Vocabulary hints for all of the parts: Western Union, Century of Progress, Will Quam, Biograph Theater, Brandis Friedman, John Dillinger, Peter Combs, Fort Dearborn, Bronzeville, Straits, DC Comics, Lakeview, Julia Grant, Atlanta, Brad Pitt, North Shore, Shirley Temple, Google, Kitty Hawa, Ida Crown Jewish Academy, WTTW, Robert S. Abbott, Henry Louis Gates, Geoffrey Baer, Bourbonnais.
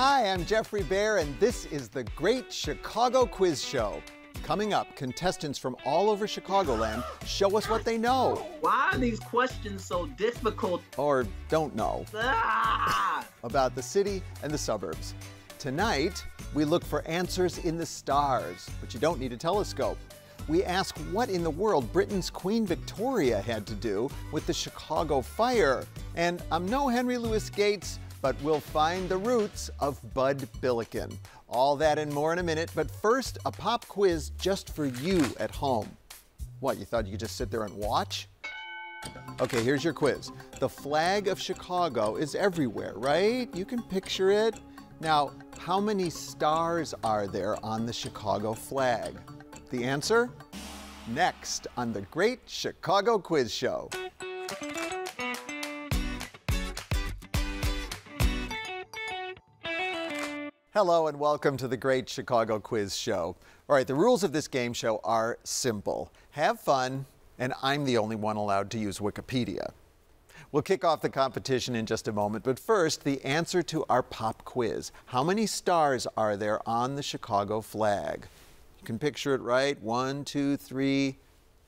Hi, I'm Geoffrey Baer, and this is the Great Chicago Quiz Show. Coming up, contestants from all over Chicagoland show us what they know. Why are these questions so difficult? Or don't know. About the city and the suburbs. Tonight, we look for answers in the stars, but you don't need a telescope. We ask what in the world Britain's Queen Victoria had to do with the Chicago fire. And I'm no Henry Louis Gates, but we'll find the roots of Bud Billiken. All that and more in a minute, but first, a pop quiz just for you at home. What, you thought you could just sit there and watch? Okay, here's your quiz. The flag of Chicago is everywhere, right? You can picture it. Now, how many stars are there on the Chicago flag? The answer? Next on the Great Chicago Quiz Show. Hello and welcome to the Great Chicago Quiz Show. All right, the rules of this game show are simple. Have fun, and I'm the only one allowed to use Wikipedia. We'll kick off the competition in just a moment, but first, the answer to our pop quiz. How many stars are there on the Chicago flag? You can picture it, right? 1, 2, 3,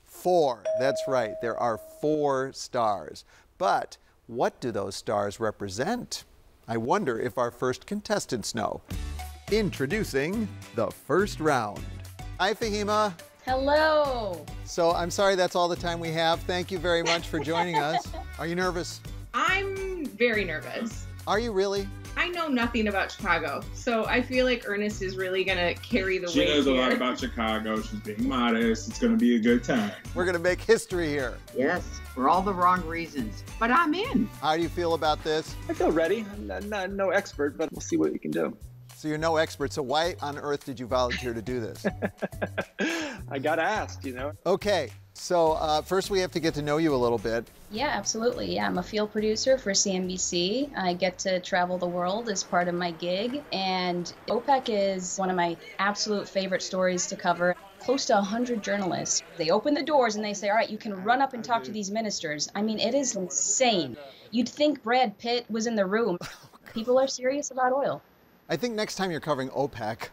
4. That's right, there are 4 stars. But what do those stars represent? I wonder if our first contestants know. Introducing the first round. Hi, Fahiemah. Hello. So I'm sorry that's all the time we have. Thank you very much for joining us. Are you nervous? I'm very nervous. Are you really? I know nothing about Chicago, so I feel like Ernest is really gonna carry the weight. She knows a lot about Chicago. She's being modest. It's gonna be a good time. We're gonna make history here. Yes, for all the wrong reasons, but I'm in. How do you feel about this? I feel ready. I'm not no expert, but we'll see what we can do. So you're no expert, so why on earth did you volunteer to do this? I got asked, you know. Okay, so first we have to get to know you a little bit. Yeah, absolutely. Yeah, I'm a field producer for CNBC. I get to travel the world as part of my gig, and OPEC is one of my absolute favorite stories to cover. Close to 100 journalists. They open the doors and they say, all right, you can run up and talk to these ministers. I mean, it is insane. You'd think Brad Pitt was in the room. People are serious about oil. I think next time you're covering OPEC,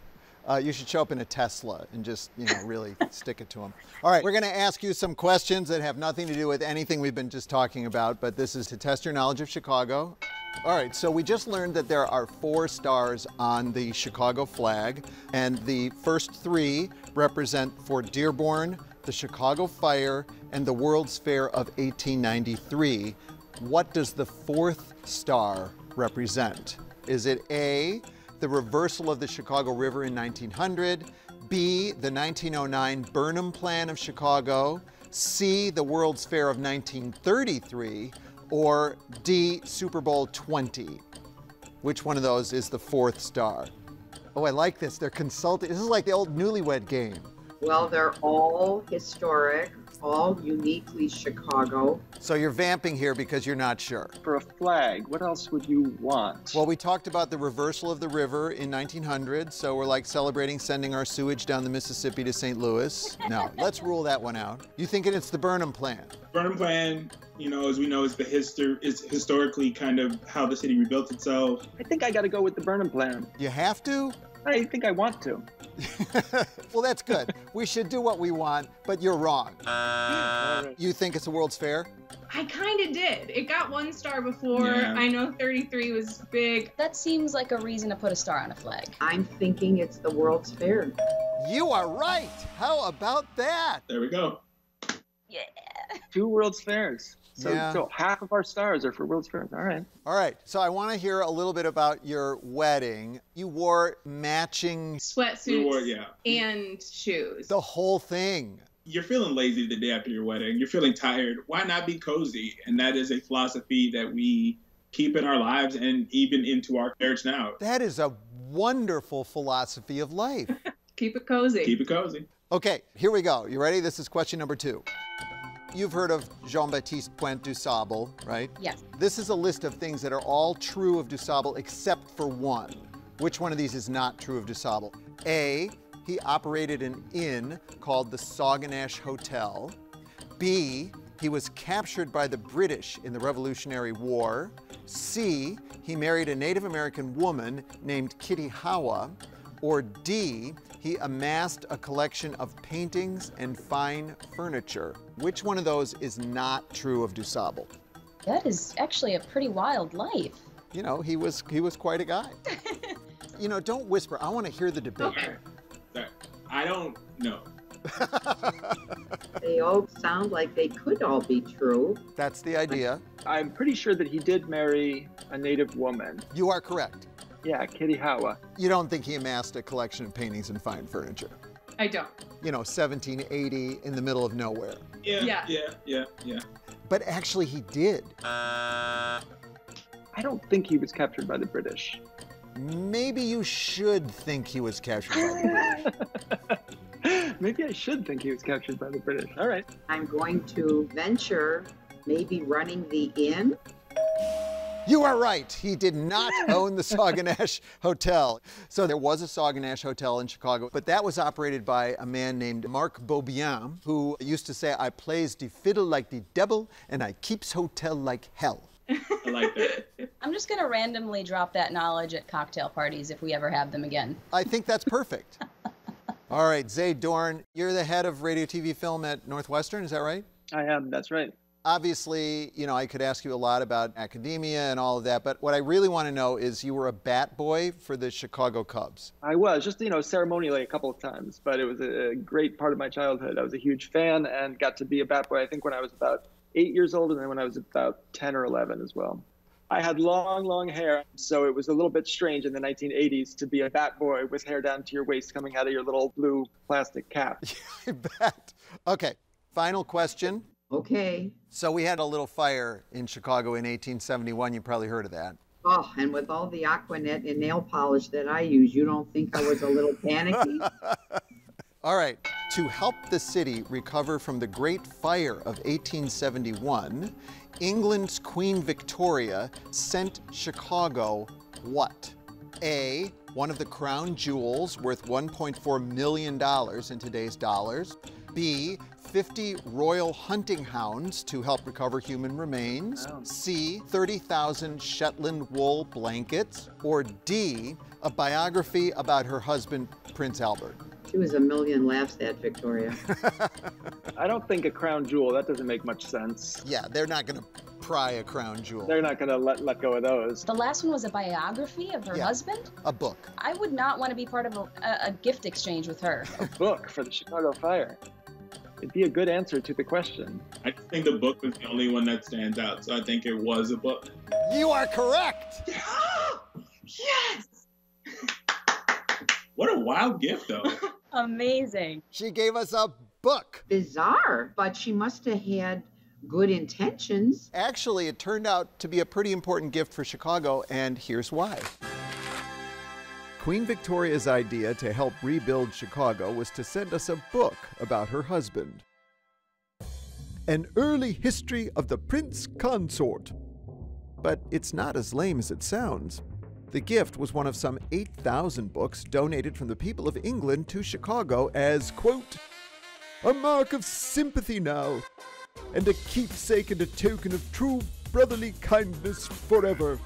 you should show up in a Tesla and just, you know, really stick it to them. All right, we're going to ask you some questions that have nothing to do with anything we've been just talking about, but this is to test your knowledge of Chicago. All right, so we just learned that there are 4 stars on the Chicago flag, and the first 3 represent Fort Dearborn, the Chicago Fire, and the World's Fair of 1893. What does the 4th star represent? Is it A, the reversal of the Chicago River in 1900, B, the 1909 Burnham Plan of Chicago, C, the World's Fair of 1933, or D, Super Bowl XX? Which one of those is the 4th star? Oh, I like this. They're consulting. This is like the old Newlywed Game. Well, they're all historic, all uniquely Chicago. So you're vamping here because you're not sure. For a flag, what else would you want? Well, we talked about the reversal of the river in 1900, so we're like celebrating sending our sewage down the Mississippi to St. Louis. No, let's rule that one out. You think it's the Burnham Plan? Burnham Plan, you know, as we know, is the historically kind of how the city rebuilt itself. I think I got to go with the Burnham Plan. You have to? I think I want to. Well, that's good. We should do what we want, but you're wrong. You think it's the World's Fair? I kind of did. It got 1 star before. Yeah. I know 33 was big. That seems like a reason to put a star on a flag. I'm thinking it's the World's Fair. You are right. How about that? There we go. Yeah. 2 World's Fairs. So, yeah. So half of our stars are for World's Fair. All right. All right. So I want to hear a little bit about your wedding. You wore matching sweatsuits and shoes. The whole thing. You're feeling lazy the day after your wedding. You're feeling tired. Why not be cozy? And that is a philosophy that we keep in our lives and even into our marriage now. That is a wonderful philosophy of life. Keep it cozy. Keep it cozy. Okay. Here we go. You ready? This is question number 2. You've heard of Jean-Baptiste Pointe du Sable, right? Yes. This is a list of things that are all true of du Sable except for one. Which one of these is not true of du Sable? A, he operated an inn called the Sauganash Hotel. B, he was captured by the British in the Revolutionary War. C, he married a Native American woman named Kitty Hawa. Or D, he amassed a collection of paintings and fine furniture. Which one of those is not true of Du Sable? That is actually a pretty wild life. You know, he was quite a guy. You know, don't whisper. I want to hear the debate. Okay. Sorry. I don't know. They all sound like they could all be true. That's the idea. I'm pretty sure that he did marry a Native woman. You are correct. Yeah, Kitty Hawa. You don't think he amassed a collection of paintings and fine furniture? I don't. You know, 1780 in the middle of nowhere. Yeah. But actually he did. I don't think he was captured by the British. Maybe you should think he was captured by the British. Maybe I should think he was captured by the British. All right. I'm going to venture maybe running the inn. You are right. He did not own the Sauganash Hotel. So there was a Sauganash Hotel in Chicago, but that was operated by a man named Marc Beaubien, who used to say, I plays the fiddle like the devil and I keeps hotel like hell. I like that. I'm just going to randomly drop that knowledge at cocktail parties if we ever have them again. I think that's perfect. All right, Zayd Dorn, you're the head of radio, TV, film at Northwestern, is that right? I am, that's right. Obviously, you know, I could ask you a lot about academia and all of that, but what I really want to know is you were a bat boy for the Chicago Cubs. I was, just, you know, ceremonially a couple of times, but it was a great part of my childhood. I was a huge fan and got to be a bat boy, I think, when I was about 8 years old, and then when I was about 10 or 11 as well. I had long, long hair, so it was a little bit strange in the 1980s to be a bat boy with hair down to your waist coming out of your little blue plastic cap. I bet. Okay, final question. Okay. So we had a little fire in Chicago in 1871. You probably heard of that. Oh, and with all the Aquanet and nail polish that I use, you don't think I was a little panicky? All right. To help the city recover from the Great Fire of 1871, England's Queen Victoria sent Chicago what? A, one of the crown jewels worth $1.4 million in today's dollars. B, 50 royal hunting hounds to help recover human remains. Oh. C, 30,000 Shetland wool blankets. Or D, a biography about her husband, Prince Albert. She was a million laughs at Victoria. I don't think a crown jewel, that doesn't make much sense. Yeah, they're not going to pry a crown jewel. They're not going to let go of those. The last one was a biography of her husband? A book. I would not want to be part of a gift exchange with her. A book for the Chicago Fire. It'd be a good answer to the question. I think the book was the only one that stands out, so I think it was a book. You are correct! Yes! What a wild gift, though. Amazing. She gave us a book. Bizarre, but she must have had good intentions. Actually, it turned out to be a pretty important gift for Chicago, and here's why. Queen Victoria's idea to help rebuild Chicago was to send us a book about her husband. An early history of the Prince Consort. But it's not as lame as it sounds. The gift was one of some 8,000 books donated from the people of England to Chicago as, quote, a mark of sympathy now, and a keepsake and a token of true brotherly kindness forever.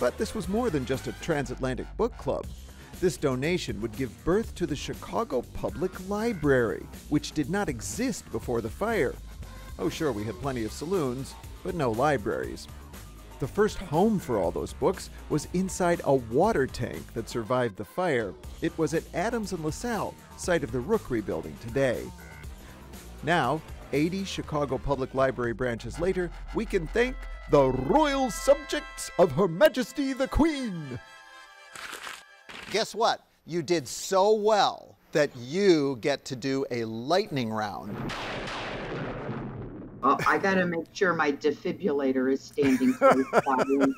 But this was more than just a transatlantic book club. This donation would give birth to the Chicago Public Library, which did not exist before the fire. Oh, sure, we had plenty of saloons, but no libraries. The first home for all those books was inside a water tank that survived the fire. It was at Adams and LaSalle, site of the Rookery Building today. Now, 80 Chicago Public Library branches later, we can thank the Royal Subjects of Her Majesty the Queen. Guess what? You did so well that you get to do a lightning round. Oh, I gotta make sure my defibrillator is standing close by in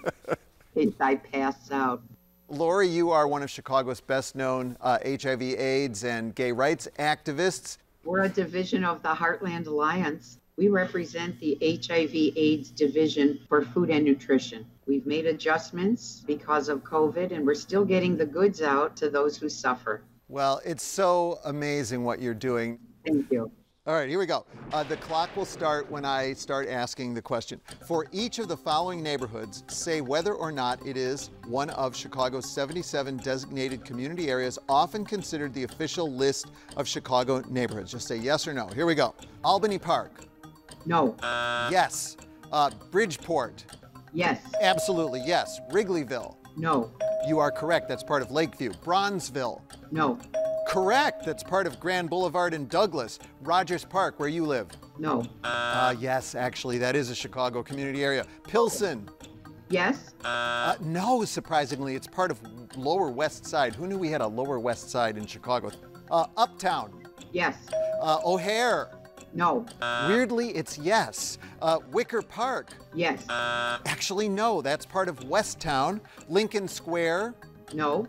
case I pass out. Lori, you are one of Chicago's best-known HIV/AIDS and gay rights activists. We're a division of the Heartland Alliance. We represent the HIV/AIDS division for food and nutrition. We've made adjustments because of COVID, and we're still getting the goods out to those who suffer. Well, it's so amazing what you're doing. Thank you. All right, here we go. The clock will start when I start asking the question. For each of the following neighborhoods, say whether or not it is one of Chicago's 77 designated community areas, often considered the official list of Chicago neighborhoods. Just say yes or no. Here we go. Albany Park. No. Yes. Bridgeport. Yes. Absolutely, yes. Wrigleyville. No. You are correct. That's part of Lakeview. Bronzeville. No. Correct. That's part of Grand Boulevard in Douglas. Rogers Park, where you live. No. Yes, actually, that is a Chicago community area. Pilsen. Yes. No, surprisingly, it's part of Lower West Side. Who knew we had a Lower West Side in Chicago? Uptown. Yes. O'Hare. No. Weirdly, it's yes. Wicker Park. Yes. Actually, no, that's part of West Town. Lincoln Square. No.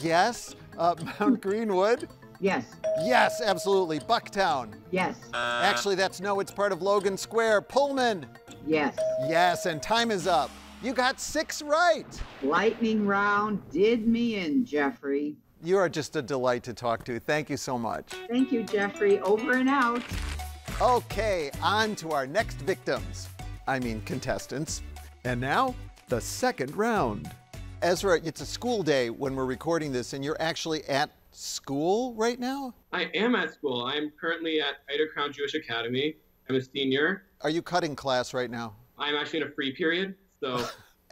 Yes. Mount Greenwood. Yes. Yes, absolutely. Bucktown. Yes. Actually, that's no, it's part of Logan Square. Pullman. Yes. Yes, and time is up. You got 6 right. Lightning round did me in, Jeffrey. You are just a delight to talk to. Thank you so much. Thank you, Jeffrey. Over and out. Okay, on to our next victims. I mean contestants. And now, the second round. Ezra, it's a school day when we're recording this, and you're actually at school right now? I am at school. I'm currently at Ida Crown Jewish Academy. I'm a senior. Are you cutting class right now? I'm actually in a free period, so...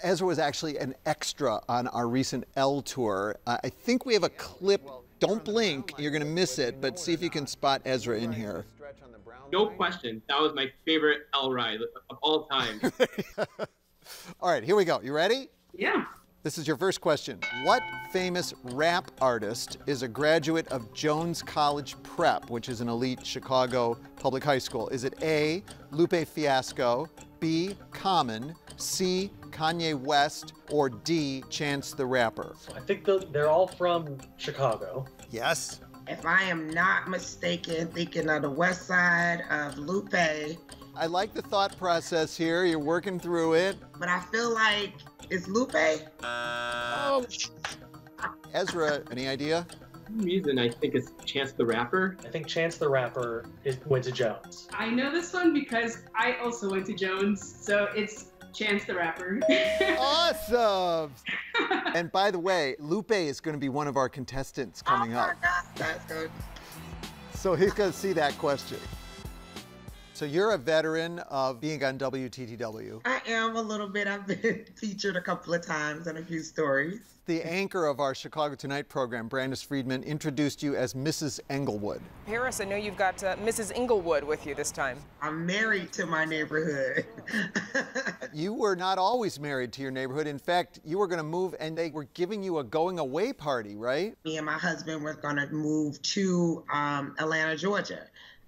Ezra was actually an extra on our recent L tour. I think we have a clip. Don't blink, you're gonna miss it, but see if you can spot Ezra in here. No question, that was my favorite L ride of all time. All right, here we go, you ready? Yeah. This is your first question. What famous rap artist is a graduate of Jones College Prep, which is an elite Chicago public high school? Is it A, Lupe Fiasco, B, Common, C, Kanye West, or D, Chance the Rapper? I think they're all from Chicago. Yes. If I am not mistaken, thinking of the west side of Lupe. I like the thought process here. You're working through it. But I feel like it's Lupe. Oh. Ezra, any idea? The reason I think it's Chance the Rapper. I think Chance the Rapper went to Jones. I know this one because I also went to Jones, so it's Chance the Rapper. Awesome! And by the way, Lupe is going to be one of our contestants coming up. Oh my God, that's good. So he's going to see that question. So you're a veteran of being on WTTW. I am a little bit. I've been featured a couple of times on a few stories. The anchor of our Chicago Tonight program, Brandis Friedman, introduced you as Mrs. Englewood. Harris, I know you've got Mrs. Englewood with you this time. I'm married to my neighborhood. You were not always married to your neighborhood. In fact, you were going to move, and they were giving you a going-away party, right? Me and my husband were going to move to Atlanta, Georgia.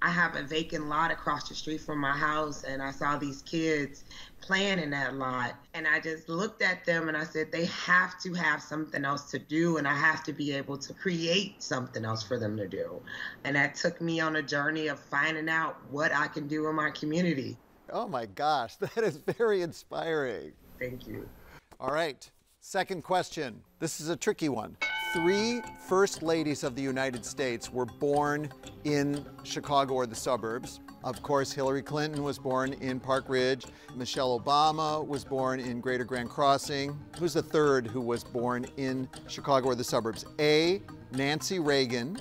I have a vacant lot across the street from my house, and I saw these kids playing in that lot. And I just looked at them and I said, they have to have something else to do, and I have to be able to create something else for them to do. And that took me on a journey of finding out what I can do in my community. Oh my gosh, that is very inspiring. Thank you. All right, second question. This is a tricky one. 3 First Ladies of the United States were born in Chicago or the suburbs. Of course, Hillary Clinton was born in Park Ridge. Michelle Obama was born in Greater Grand Crossing. Who's the third who was born in Chicago or the suburbs? A, Nancy Reagan.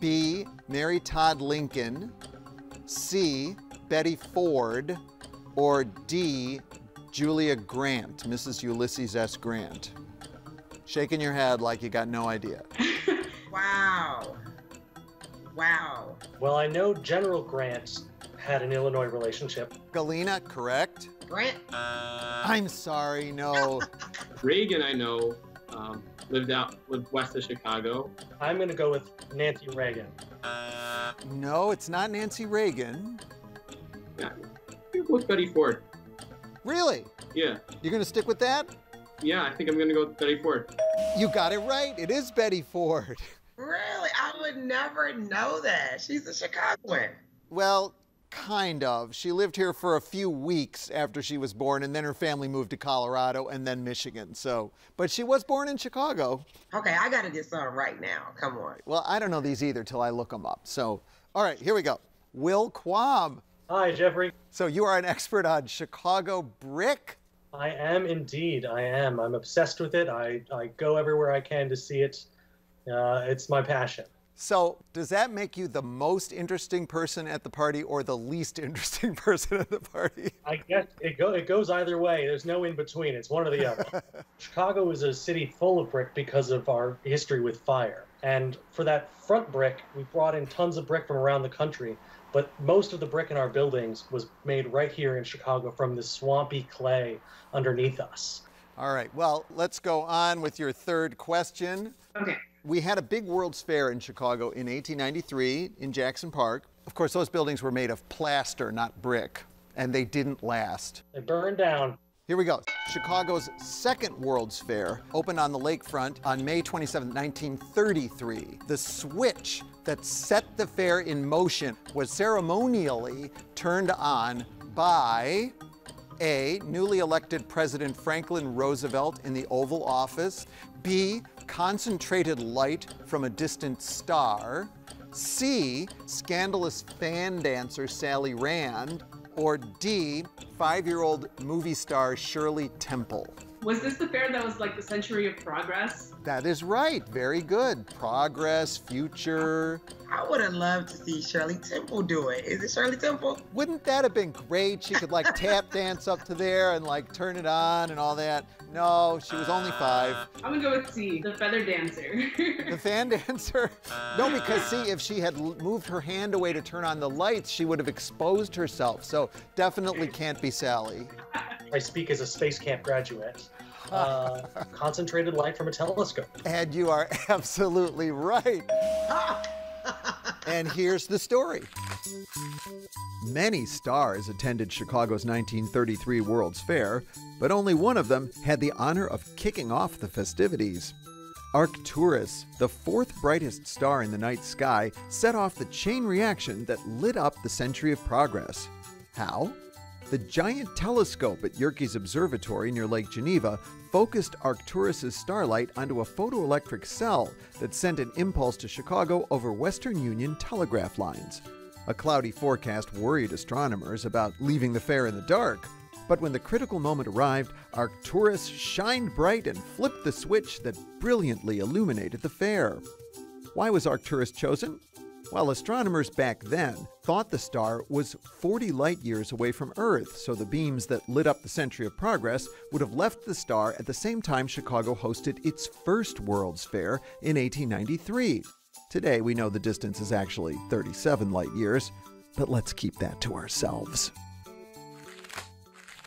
B, Mary Todd Lincoln. C, Betty Ford. Or D, Julia Grant, Mrs. Ulysses S. Grant. Shaking your head like you got no idea. Wow. Wow. Well, I know General Grant had an Illinois relationship. Galena, correct? Grant? I'm sorry, no. Reagan, I know, lived west of Chicago. I'm going to go with Nancy Reagan. No, it's not Nancy Reagan. Yeah. What's Betty Ford? Really? Yeah. You're going to stick with that? Yeah, I think I'm gonna go with Betty Ford. You got it right. It is Betty Ford. Really? I would never know that. She's a Chicagoan. Well, kind of. She lived here for a few weeks after she was born, and then her family moved to Colorado and then Michigan. So, but she was born in Chicago. Okay, I gotta get some right now. Come on. Well, I don't know these either till I look them up. So, all right, here we go. Will Quam. Hi, Jeffrey. So you are an expert on Chicago brick? I am indeed. I am. I'm obsessed with it. I go everywhere I can to see it. It's my passion. So does that make you the most interesting person at the party or the least interesting person at the party? I guess it goes either way. There's no in between. It's one or the other. Chicago is a city full of brick because of our history with fire. And for that front brick, we brought in tons of brick from around the country. But most of the brick in our buildings was made right here in Chicago from the swampy clay underneath us. All right. Well, let's go on with your third question. Okay. We had a big World's Fair in Chicago in 1893 in Jackson Park. Of course, those buildings were made of plaster, not brick, and they didn't last. They burned down. Here we go. Chicago's second World's Fair opened on the lakefront on May 27, 1933. The switch that set the fair in motion was ceremonially turned on by A, newly elected President Franklin Roosevelt in the Oval Office, B, concentrated light from a distant star, C, scandalous fan dancer Sally Rand, or D, five-year-old movie star Shirley Temple. Was this the fair that was like the Century of Progress? That is right. Very good. Progress, future. I would have loved to see Shirley Temple do it. Is it Shirley Temple? Wouldn't that have been great? She could like tap dance up to there and like turn it on and all that. No, she was only five. I'm gonna go with C, the feather dancer. The fan dancer? No, because see, if she had moved her hand away to turn on the lights, she would have exposed herself. So definitely can't be Sally. I speak as a space camp graduate. Concentrated light from a telescope. And you are absolutely right. And here's the story. Many stars attended Chicago's 1933 World's Fair, but only one of them had the honor of kicking off the festivities. Arcturus, the fourth brightest star in the night sky, set off the chain reaction that lit up the Century of Progress. How? The giant telescope at Yerkes Observatory near Lake Geneva focused Arcturus's starlight onto a photoelectric cell that sent an impulse to Chicago over Western Union telegraph lines. A cloudy forecast worried astronomers about leaving the fair in the dark, but when the critical moment arrived, Arcturus shined bright and flipped the switch that brilliantly illuminated the fair. Why was Arcturus chosen? Well, astronomers back then thought the star was 40 light-years away from Earth, so the beams that lit up the Century of Progress would have left the star at the same time Chicago hosted its first World's Fair in 1893. Today, we know the distance is actually 37 light-years, but let's keep that to ourselves.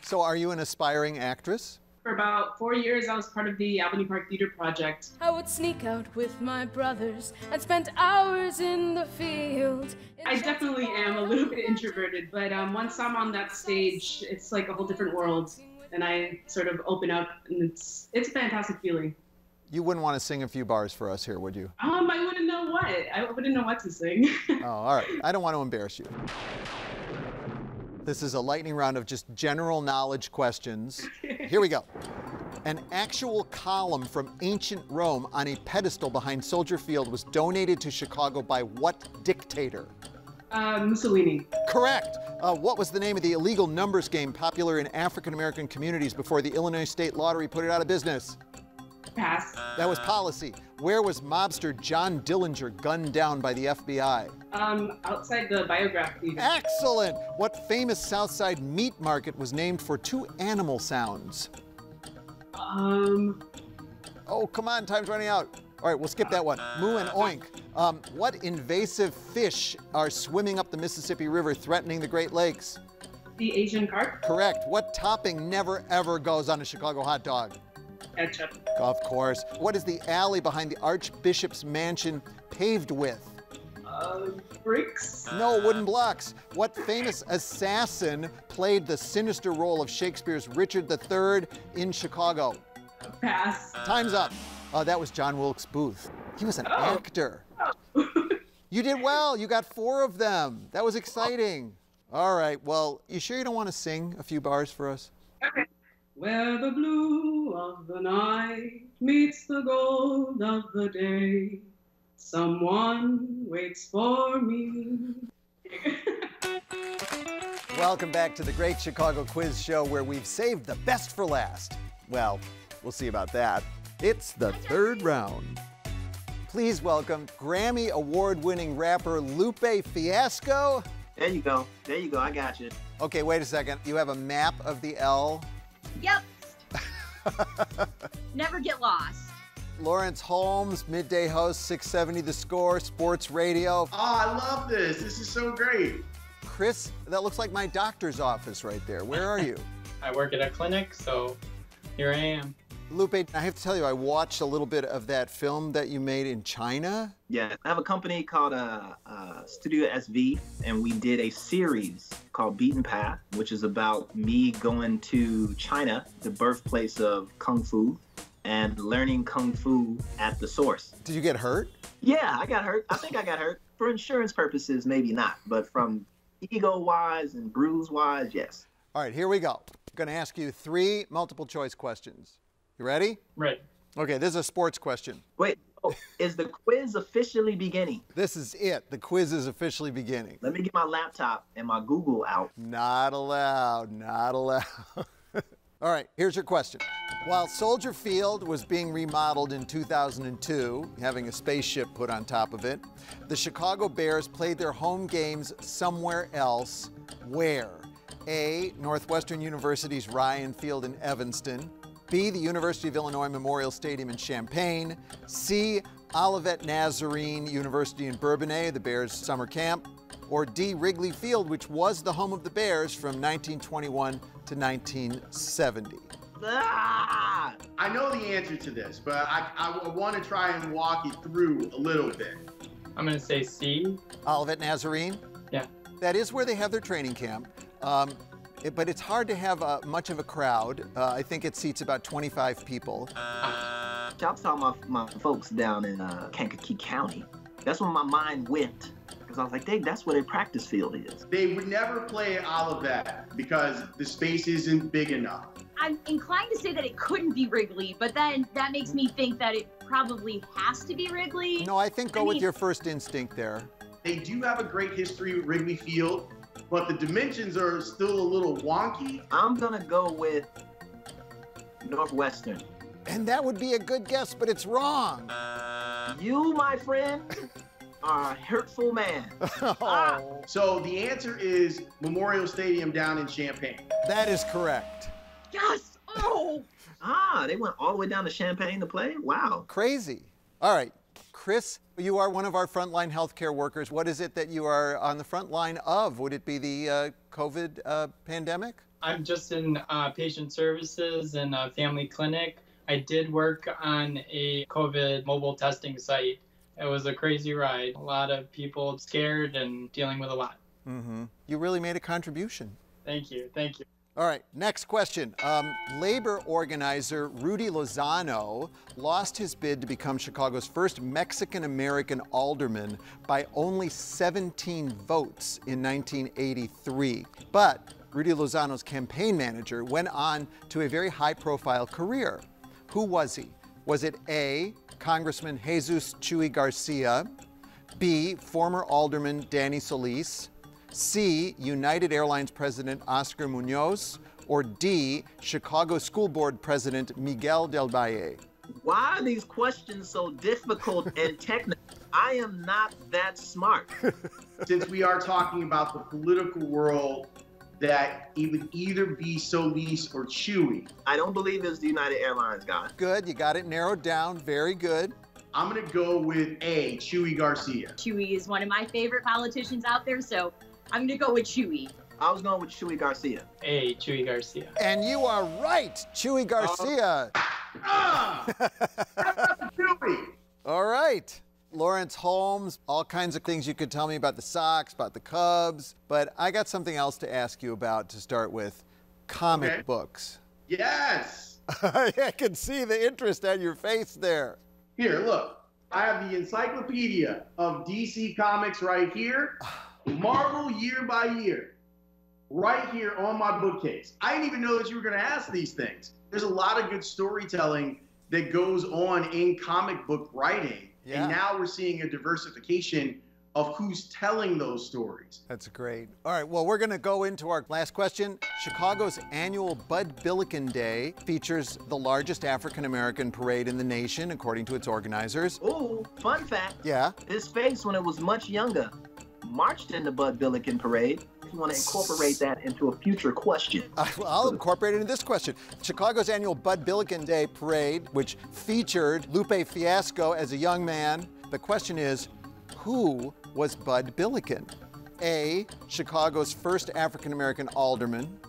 So are you an aspiring actress? For about 4 years, I was part of the Albany Park Theater Project. I would sneak out with my brothers and spend hours in the field. I definitely am a little bit introverted, but once I'm on that stage, it's like a whole different world, and I sort of open up, and it's a fantastic feeling. You wouldn't want to sing a few bars for us here, would you? I wouldn't know what. I wouldn't know what to sing. Oh, all right. I don't want to embarrass you. This is a lightning round of just general knowledge questions. Here we go. An actual column from ancient Rome on a pedestal behind Soldier Field was donated to Chicago by what dictator? Mussolini. Correct. What was the name of the illegal numbers game popular in African-American communities before the Illinois State Lottery put it out of business? Pass. That was policy. Where was mobster John Dillinger gunned down by the FBI? Outside the Biograph Theater. Excellent! What famous Southside meat market was named for two animal sounds? Oh, come on, time's running out. All right, we'll skip that one. Moo and oink. What invasive fish are swimming up the Mississippi River threatening the Great Lakes? The Asian carp. Correct. What topping never ever goes on a Chicago hot dog? Ketchup. Of course. What is the alley behind the Archbishop's mansion paved with? Bricks? No, wooden blocks. What famous assassin played the sinister role of Shakespeare's Richard III in Chicago? Pass. Time's up. That was John Wilkes Booth. He was an actor. Oh. You did well. You got 4 of them. That was exciting. Oh. All right. Well, you sure you don't want to sing a few bars for us? Okay. Where the blue of the night meets the gold of the day, someone waits for me. Welcome back to the Great Chicago Quiz Show, where we've saved the best for last. Well, we'll see about that. It's the third round. Please welcome Grammy Award-winning rapper Lupe Fiasco. There you go. There you go. I got you. Okay, wait a second. You have a map of the L? Yep. Never get lost. Lawrence Holmes, midday host, 670 The Score, sports radio. Oh, I love this. This is so great. Chris, that looks like my doctor's office right there. Where are you? I work at a clinic, so here I am. Lupe, I have to tell you, I watched a little bit of that film that you made in China. Yeah, I have a company called Studio SV, and we did a series called Beaten Path, which is about me going to China, the birthplace of Kung Fu, and learning Kung Fu at the source. Did you get hurt? Yeah, I got hurt. I think I got hurt. For insurance purposes, maybe not, but from ego-wise and bruise-wise, yes. All right, here we go. I'm going to ask you 3 multiple-choice questions. You ready? Right. Okay, this is a sports question. Wait, oh, is the quiz officially beginning? This is it. The quiz is officially beginning. Let me get my laptop and my Google out. Not allowed, not allowed. All right, here's your question. While Soldier Field was being remodeled in 2002, having a spaceship put on top of it, the Chicago Bears played their home games somewhere else. Where? A, Northwestern University's Ryan Field in Evanston. B, the University of Illinois Memorial Stadium in Champaign. C, Olivet Nazarene University in Bourbonnais, the Bears' summer camp. Or D, Wrigley Field, which was the home of the Bears from 1921 to 1970. Ah! I know the answer to this, but I want to try and walk you through a little bit. I'm going to say C. Olivet Nazarene? Yeah. That is where they have their training camp. But it's hard to have much of a crowd. I think it seats about 25 people. I saw my folks down in Kankakee County. That's when my mind went, because I was like, dang, that's where their practice field is. They would never play at Olivet because the space isn't big enough. I'm inclined to say that it couldn't be Wrigley, but then that makes me think that it probably has to be Wrigley. No, I think go with your first instinct there. They do have a great history with Wrigley Field, but the dimensions are still a little wonky. I'm gonna go with Northwestern. And that would be a good guess, but it's wrong. You, my friend, are a hurtful man. Oh. Ah. So the answer is Memorial Stadium down in Champaign. That is correct. Yes, oh! Ah, they went all the way down to Champaign to play? Wow. Crazy. All right, Chris, you are one of our frontline healthcare workers. What is it that you are on the front line of? Would it be the COVID pandemic? I'm just in patient services and a family clinic. I did work on a COVID mobile testing site. It was a crazy ride. A lot of people scared and dealing with a lot. Mm-hmm. You really made a contribution. Thank you. Thank you. All right, next question. Labor organizer Rudy Lozano lost his bid to become Chicago's first Mexican-American alderman by only 17 votes in 1983. But Rudy Lozano's campaign manager went on to a very high-profile career. Who was he? Was it A, Congressman Jesus Chuy Garcia, B, former alderman Danny Solis, C, United Airlines President Oscar Munoz, or D, Chicago School Board President Miguel Del Valle? Why are these questions so difficult and technical? I am not that smart. Since we are talking about the political world, that it would either be Solis or Chewy. I don't believe it's the United Airlines guy. Good, you got it narrowed down, very good. I'm gonna go with A, Chuy Garcia. Chuy is one of my favorite politicians out there, so I'm gonna go with Chuy. I was going with Chuy Garcia. Hey, Chuy Garcia. And you are right, Chuy Garcia. Chewy. All right, Lawrence Holmes, all kinds of things you could tell me about the Sox, about the Cubs, but I got something else to ask you about to start with, comic books. Yes. I can see the interest on your face there. Here, look, I have the encyclopedia of DC Comics right here. Marvel year by year, right here on my bookcase. I didn't even know that you were going to ask these things. There's a lot of good storytelling that goes on in comic book writing. Yeah. And now we're seeing a diversification of who's telling those stories. That's great. All right, well, we're gonna go into our last question. Chicago's annual Bud Billiken Day features the largest African-American parade in the nation, according to its organizers. Ooh, fun fact. Yeah? His face, when it was much younger, marched in the Bud Billiken Parade. If you want to incorporate that into a future question. I'll incorporate it into this question. Chicago's annual Bud Billiken Day Parade, which featured Lupe Fiasco as a young man. The question is, who was Bud Billiken? A, Chicago's first African-American alderman.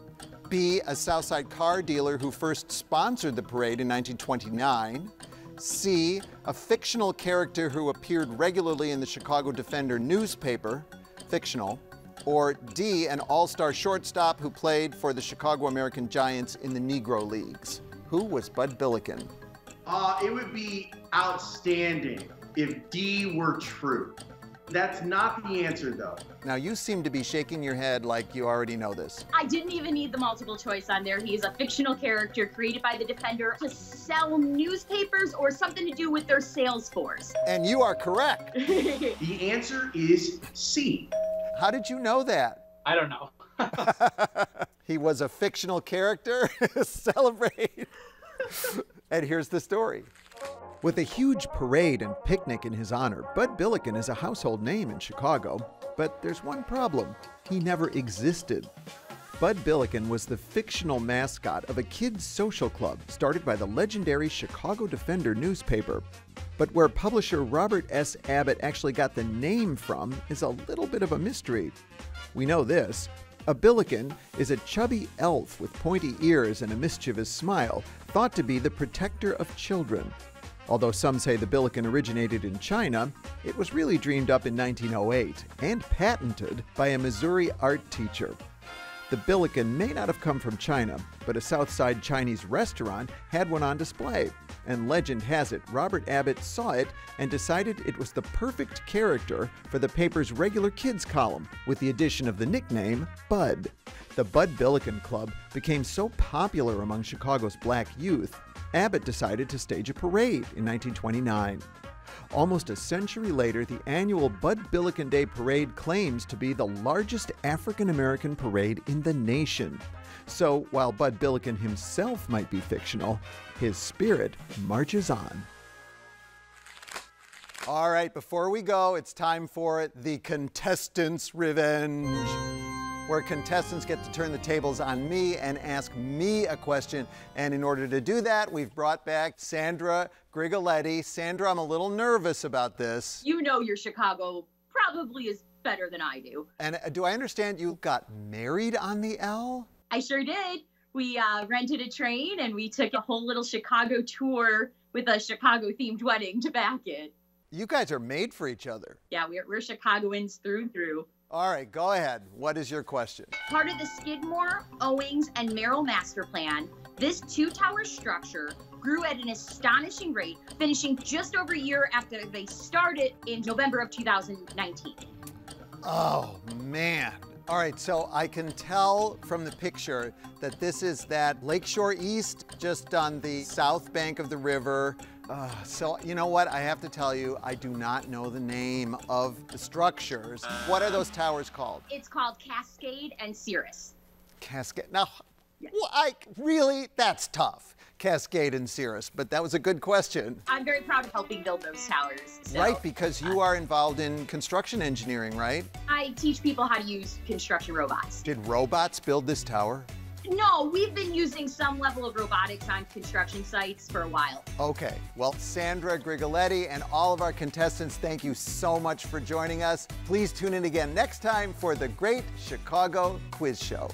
B, a Southside car dealer who first sponsored the parade in 1929. C, a fictional character who appeared regularly in the Chicago Defender newspaper, fictional. Or D, an all-star shortstop who played for the Chicago American Giants in the Negro Leagues. Who was Bud Billiken? It would be outstanding if D were true. That's not the answer, though. Now, you seem to be shaking your head like you already know this. I didn't even need the multiple choice on there. He's a fictional character created by the Defender to sell newspapers or something to do with their sales force. And you are correct. The answer is C. How did you know that? I don't know. He was a fictional character. Celebrate. And here's the story. With a huge parade and picnic in his honor, Bud Billiken is a household name in Chicago. But there's one problem. He never existed. Bud Billiken was the fictional mascot of a kids' social club started by the legendary Chicago Defender newspaper. But where publisher Robert S. Abbott actually got the name from is a little bit of a mystery. We know this. A Billiken is a chubby elf with pointy ears and a mischievous smile, thought to be the protector of children. Although some say the Billiken originated in China, it was really dreamed up in 1908 and patented by a Missouri art teacher. The Billiken may not have come from China, but a Southside Chinese restaurant had one on display. And legend has it, Robert Abbott saw it and decided it was the perfect character for the paper's regular kids column, with the addition of the nickname, Bud. The Bud Billiken Club became so popular among Chicago's black youth, Abbott decided to stage a parade in 1929. Almost a century later, the annual Bud Billiken Day Parade claims to be the largest African-American parade in the nation. So while Bud Billiken himself might be fictional, his spirit marches on. All right, before we go, it's time for it, the Contestants' Revenge, where contestants get to turn the tables on me and ask me a question. And in order to do that, we've brought back Sandra Grigoletti. Sandra, I'm a little nervous about this. You know your Chicago probably is better than I do. And do I understand you got married on the L? I sure did. We rented a train and we took a whole little Chicago tour with a Chicago-themed wedding to back it. You guys are made for each other. Yeah, we're Chicagoans through and through. All right, go ahead. What is your question? Part of the Skidmore, Owings, and Merrill master plan, this two-tower structure grew at an astonishing rate, finishing just over a year after they started in November of 2019. Oh, man. All right, so I can tell from the picture that this is that Lakeshore East just on the south bank of the river. So you know what? I have to tell you, I do not know the name of the structures. What are those towers called? It's called Cascade and Cirrus. Cascade. Now, yes. Really? That's tough. Cascade and Cirrus, but that was a good question. I'm very proud of helping build those towers. So. Right, because you are involved in construction engineering, right? I teach people how to use construction robots. Did robots build this tower? No, we've been using some level of robotics on construction sites for a while. Okay, well, Sandra Grigoletti and all of our contestants, thank you so much for joining us. Please tune in again next time for the Great Chicago Quiz Show.